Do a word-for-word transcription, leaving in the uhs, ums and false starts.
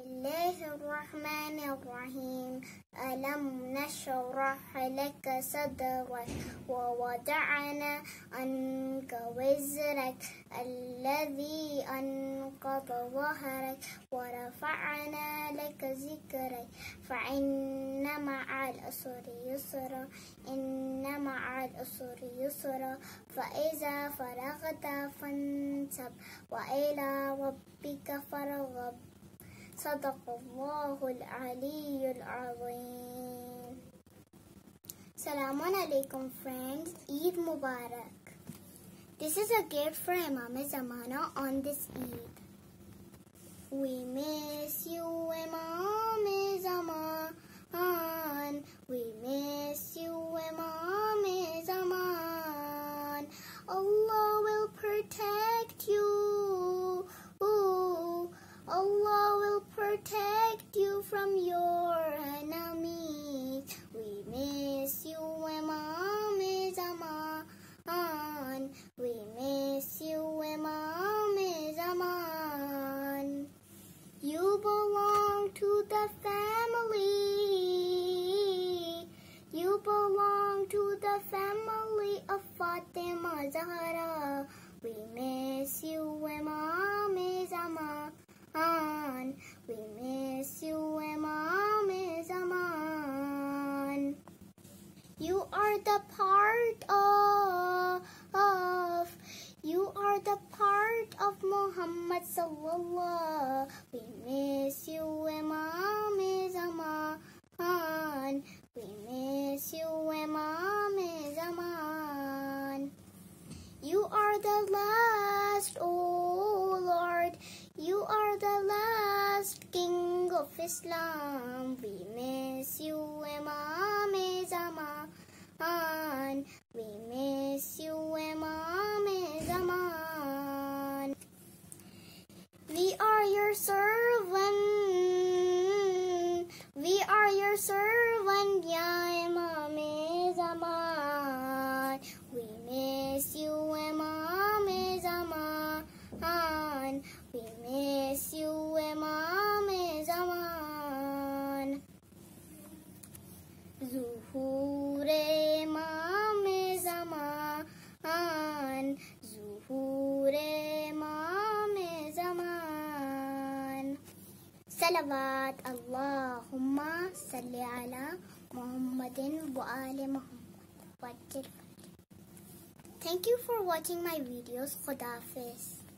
Bismillahirrahmanirrahim. Alam nashrah laka sadrak wa wada'na anka wizrak alladhi anqadha dhahrak wa rafa'na laka zikrak fa inna ma'al usri yusra inna ma'al usri yusra fa iza faraghta fansab wa ila rabbika farghab. Sadaqallahu al-Aliyyul Awain. Salamun alaikum friends, Eid Mubarak. This is a gift for Imam-e-Zamana on this Eid. We miss you, Imam-e-Zaman. We miss you, Imam-e-Zaman. Allah will protect you. Ooh, Allah will protect you from your enemies. We miss you, Imam-e-Zaman. We miss you, Imam-e-Zaman. You belong to the family. You belong to the family of Fatima Zahra. We miss you, Imam-e-Zaman. We miss you, Imam-e-Zaman. You are the part of, you are the part of Muhammad Sallallahu. We miss you, Imam-e-Zaman. We miss you, Imam-e-Zaman. You are the last, oh Lord. You are the last king of Islam. We miss you, Imam-e-Zaman. We miss you, Imam-e-Zaman. We are your servant. We are your servant, ya Imam-e-Zaman. We miss you, Imam-e-Zaman. We miss you, Imam-e-Zaman. Zuhur-e-Imam-e-Zaman. Zuhur-e-Imam-e-Zaman. Salawat Allahumma salli ala Muhammadin wa ali Muhammad. Thank you for watching my videos. Khudafiz.